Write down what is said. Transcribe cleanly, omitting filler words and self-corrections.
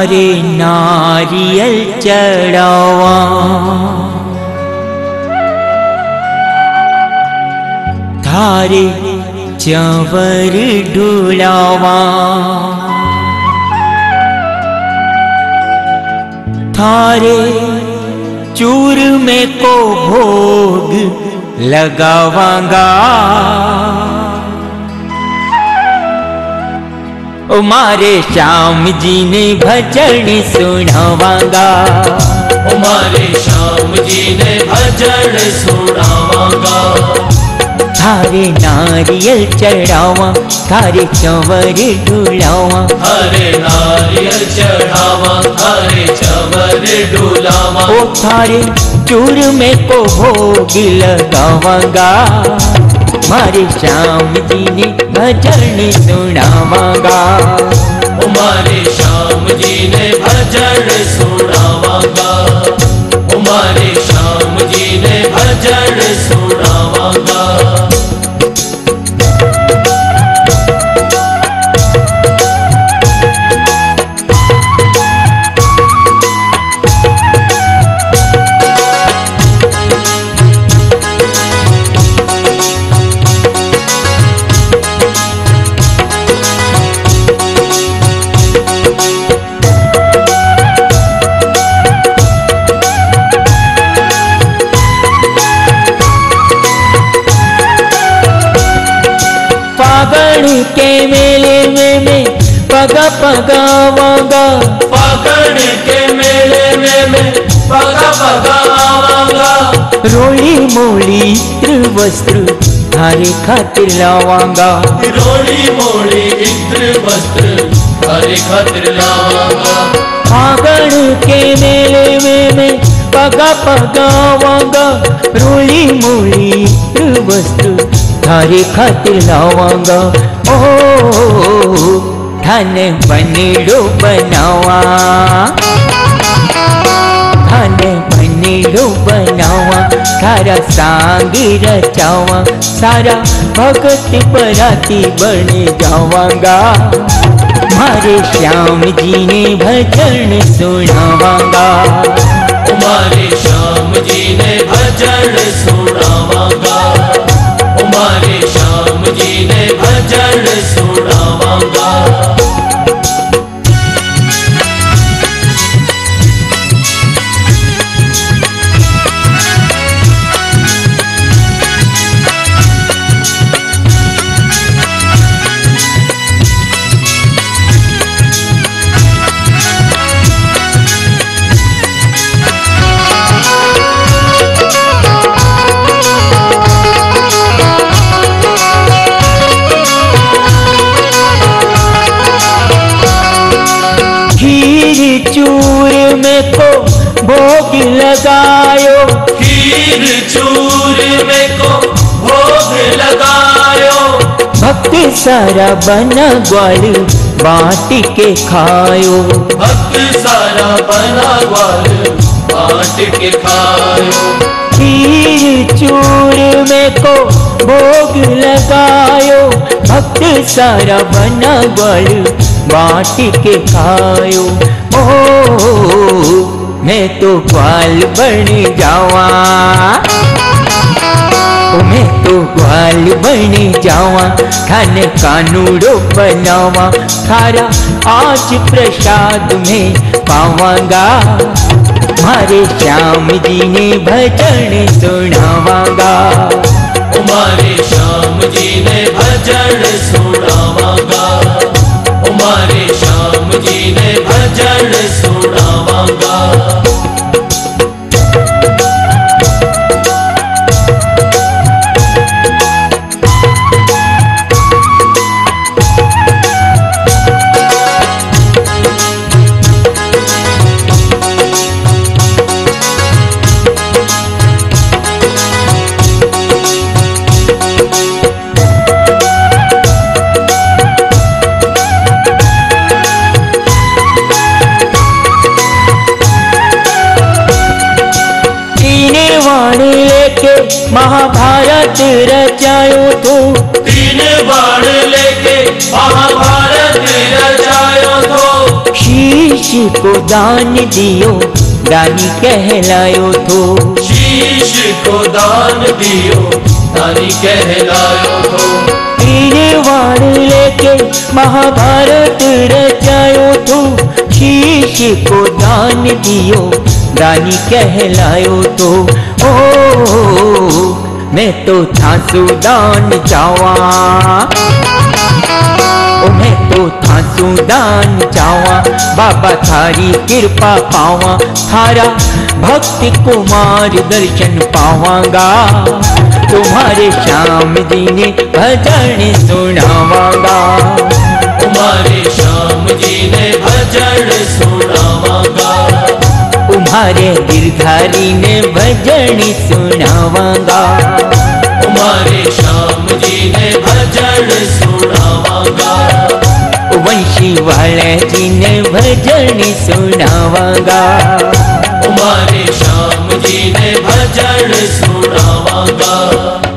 मारे नारियल चढ़ावा, थारे चंवर ढूलावा, थारे चूर में को भोग लगावांगा। ओ मारे श्याम जी ने भजन सुनावांगा, ओ मारे श्याम जी ने भजन सुनावांगा। थारे नारियल चढ़ावा, थारे चंवर ढूलावा, थारे नारियल चढ़ावा, थारे चंवर ढूलावा। ओ थारे चूर में को भोग लगावांगा, मारे श्याम जी ने भजन सुनावांगा। ओ मारे श्याम जी ने भजन सुनावांगा, ओ मारे श्याम जी ने भजन सुनावांगा। के मेले में पगा पगावांगा, फागण के मेले में पगा पगावांगा। रोली मोली त्रिवस्त्र थारे खातिर लावांगा, रोली मोली त्रिवस्त्र थारे खातिर लावांगा। फागण के मेले में पगा पगावांगा, रोली मोली त्रिवस्त्र थारे खातिर लावांगा। धन बनेड़ो बनावा, धन बनेड़ो बनावा, थारा सांग रचावा, सारा भगत बराती बन जावांगा। मारे श्याम जी ने भजन सुनावांगा, मारे श्याम जी ने भजन सुनावांगा, मारे श्याम जी ने भजन सुनावांगा। चूर में को भोग लगायो, खीर चूर में को भोग लगायो। भक्त सारा बना ग्वाल बाट के खायो, भक्त सारा बना ग्वाल बाट के खायो। खीर चूर में को भोग लगायो, भक्त सारा बना ग्वाल बाट के खायो। मैं तो ग्वाल बन जावा, मैं तो ग्वाल बन जावा, धन कानूड़ो बनावा, थारा आज प्रसाद में पावांगा। मारे श्याम जी ने भजन सुनावांगा, मारे श्याम जी ने भजन सुनावांगा, मारे श्याम जी ने भजन सुनावांगा। महाभारत रचायो तो, तीन बाण लेके महाभारत रचायो तो। शीश को दान दियो दानी कहलायो थो। शीश को दान दियो दानी कहलायो थो। ईने वाण लेके महाभारत रचायो थो। शीश को दान दियो दानी कहलायो थो। ओ मैं तो था सुदान जावा, मैं तो था सुदान जावा, बाबा थारी कृपा पावा, थारा भक्ति कुमार दर्शन पावांगा, तुम्हारे श्याम जी ने भजन सुनावांगा, तुम्हारे श्याम जी ने भजन सुनावांगा, तुम्हारे गिरधारी ने भजन सुनावांगा, तुम्हारे श्याम जी ने भजन सुनावांगा, वंशी वाले जी ने भजन सुनावांगा, तुम्हारे श्याम जी ने भजन सुनावांगा।